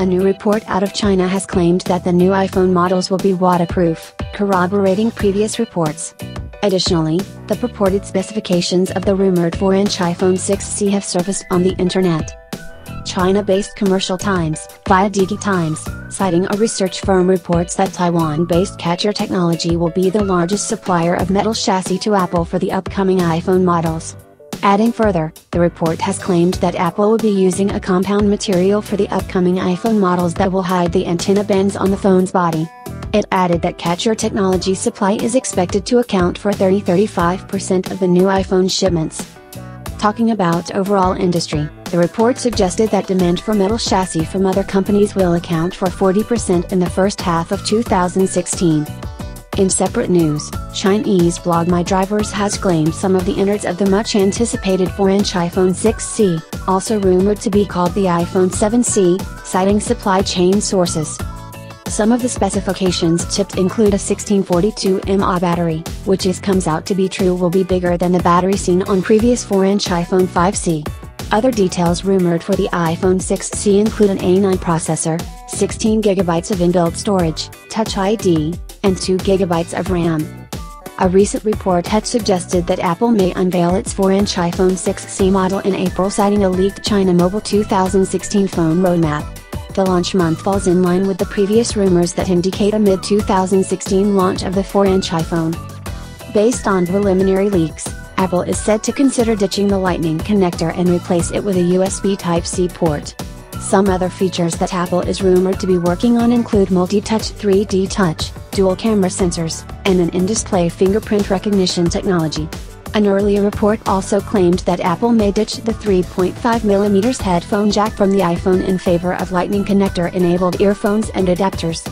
A new report out of China has claimed that the new iPhone models will be waterproof, corroborating previous reports. Additionally, the purported specifications of the rumored 4-inch iPhone 6C have surfaced on the internet. China-based Commercial Times, via DigiTimes, citing a research firm, reports that Taiwan-based Catcher Technology will be the largest supplier of metal chassis to Apple for the upcoming iPhone models. Adding further, the report has claimed that Apple will be using a compound material for the upcoming iPhone models that will hide the antenna bands on the phone's body. It added that Catcher Technology supply is expected to account for 30-35% of the new iPhone shipments. Talking about overall industry, the report suggested that demand for metal chassis from other companies will account for 40% in the first half of 2016. In separate news, Chinese blog My Drivers has claimed some of the innards of the much-anticipated 4-inch iPhone 6C, also rumored to be called the iPhone 7C, citing supply chain sources. Some of the specifications tipped include a 1642mAh battery, which comes out to be true will be bigger than the battery seen on previous 4-inch iPhone 5C. Other details rumored for the iPhone 6C include an A9 processor, 16GB of inbuilt storage, Touch ID, and 2GB of RAM. A recent report had suggested that Apple may unveil its 4-inch iPhone 6C model in April, citing a leaked China Mobile 2016 phone roadmap. The launch month falls in line with the previous rumors that indicate a mid-2016 launch of the 4-inch iPhone. Based on preliminary leaks, Apple is said to consider ditching the Lightning connector and replace it with a USB Type-C port. Some other features that Apple is rumored to be working on include multi-touch 3D Touch, dual camera sensors, and an in-display fingerprint recognition technology. An earlier report also claimed that Apple may ditch the 3.5mm headphone jack from the iPhone in favor of Lightning connector-enabled earphones and adapters.